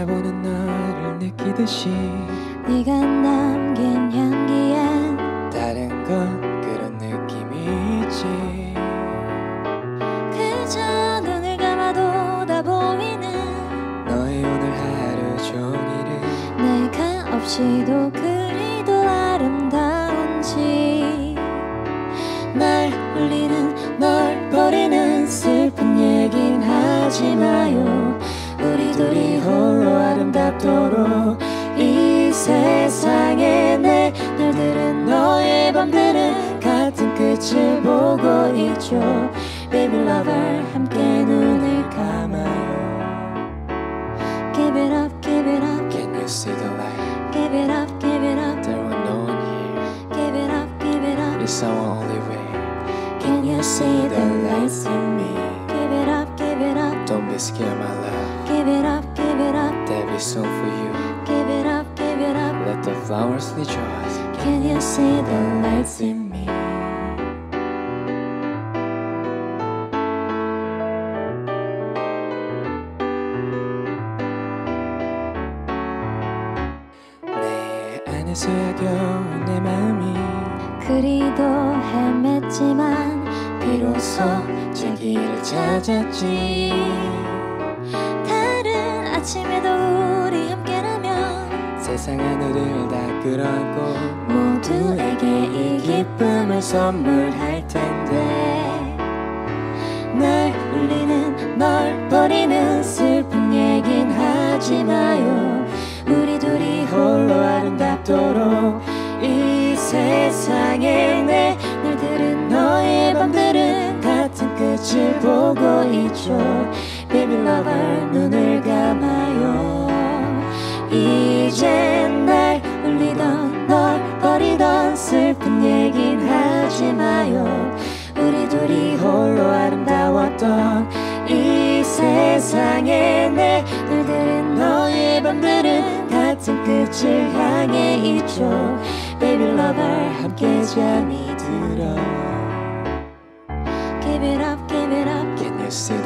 바라보는 너를 느끼듯이 네가 남긴 향기엔 다른 건 그런 느낌이 있지. 그저 눈을 감아도 다 보이는 너의 오늘 하루 종일은 내가 없이도 그리도 아름다운지. 날 울리는 널 버리는 슬픈 얘긴 하지 마요. 우리 둘이 홀로 아름답도록 이 세상에 내 날들은 너의 밤들은 같은 끝을 보고 있죠. Baby lover 함께 눈을 감아요. Give it up, give it up. Can you see the light? Give it up, give it up. There were no one here. Give it up, give it up. It's our only way. Can you see the lights in me? Give it up, give it up. Don't be scared my love. Give it up, give it up. There'll be soon for you. Give it up, give it up. Let the flowers rejoice. Can you see the lights in me? 내 안에서야 겨우 내 마음이 그리도 헤맸지만 비로소 자기를 찾았지. 아침에도 우리 함께라면 세상 하늘을 다 끌어안고 모두에게 이 기쁨을 선물할 텐데. 날 울리는 널 버리는 슬픈 얘긴 하지 마요. 우리 둘이 홀로 아름답도록 이 세상에 내 날들은 너의 밤들은 같은 끝을 보고 있죠. Baby lover 눈을 감아요. 이제 날 울리던 널 버리던 슬픈 얘긴 하지 마요. 우리 둘이 홀로 아름다웠던 이 세상에 내 날들은 너의 밤들은 같은 끝을 향해 있죠. Baby lover 함께 잠이 들어. Give it up, give it up. Can you see